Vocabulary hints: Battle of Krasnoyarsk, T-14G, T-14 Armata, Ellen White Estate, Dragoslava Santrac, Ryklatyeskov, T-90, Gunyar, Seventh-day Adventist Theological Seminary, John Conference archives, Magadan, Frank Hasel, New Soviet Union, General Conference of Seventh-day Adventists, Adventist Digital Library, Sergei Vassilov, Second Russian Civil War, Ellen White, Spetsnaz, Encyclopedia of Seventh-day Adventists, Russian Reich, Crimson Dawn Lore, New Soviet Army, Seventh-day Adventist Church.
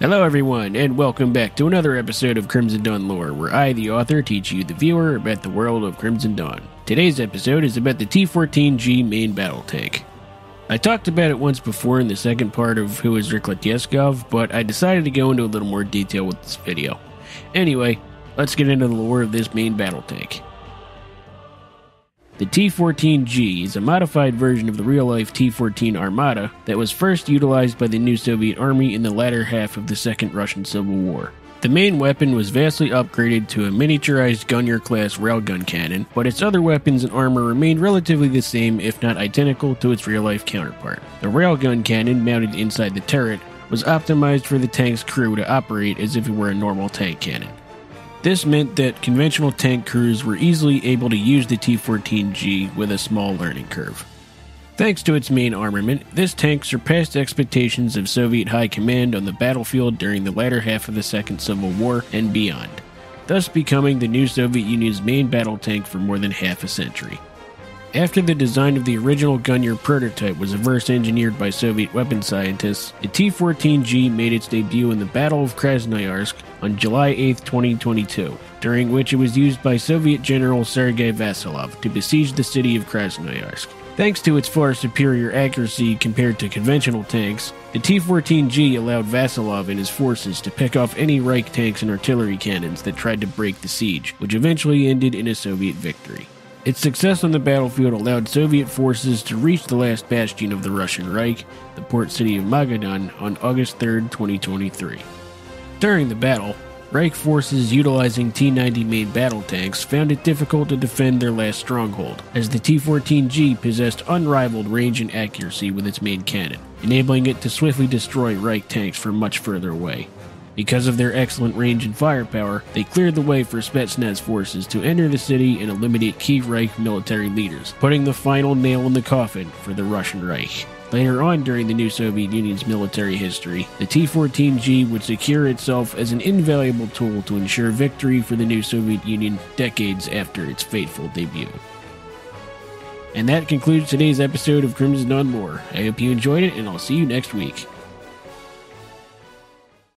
Hello everyone, and welcome back to another episode of Crimson Dawn Lore, where I, the author, teach you, the viewer, about the world of Crimson Dawn. Today's episode is about the T-14G main battle tank. I talked about it once before in the second part of Who is Ryklatyeskov, but I decided to go into a little more detail with this video. Anyway, let's get into the lore of this main battle tank. The T-14G is a modified version of the real-life T-14 Armata that was first utilized by the New Soviet Army in the latter half of the Second Russian Civil War. The main weapon was vastly upgraded to a miniaturized Gunyar-class railgun cannon, but its other weapons and armor remained relatively the same, if not identical, to its real-life counterpart. The railgun cannon, mounted inside the turret, was optimized for the tank's crew to operate as if it were a normal tank cannon. This meant that conventional tank crews were easily able to use the T-14G with a small learning curve. Thanks to its main armament, this tank surpassed expectations of Soviet high command on the battlefield during the latter half of the Second Civil War and beyond, thus becoming the new Soviet Union's main battle tank for more than half a century. After the design of the original Gunyar prototype was reverse engineered by Soviet weapon scientists, the T-14G made its debut in the Battle of Krasnoyarsk on July 8, 2022, during which it was used by Soviet General Sergei Vassilov to besiege the city of Krasnoyarsk. Thanks to its far superior accuracy compared to conventional tanks, the T-14G allowed Vassilov and his forces to pick off any Reich tanks and artillery cannons that tried to break the siege, which eventually ended in a Soviet victory. Its success on the battlefield allowed Soviet forces to reach the last bastion of the Russian Reich, the port city of Magadan, on August 3, 2023. During the battle, Reich forces utilizing T-90 main battle tanks found it difficult to defend their last stronghold, as the T-14G possessed unrivaled range and accuracy with its main cannon, enabling it to swiftly destroy Reich tanks from much further away. Because of their excellent range and firepower, they cleared the way for Spetsnaz forces to enter the city and eliminate key Reich military leaders, putting the final nail in the coffin for the Russian Reich. Later on during the new Soviet Union's military history, the T-14G would secure itself as an invaluable tool to ensure victory for the new Soviet Union decades after its fateful debut. And that concludes today's episode of Crimson Dawn Lore. I hope you enjoyed it, and I'll see you next week.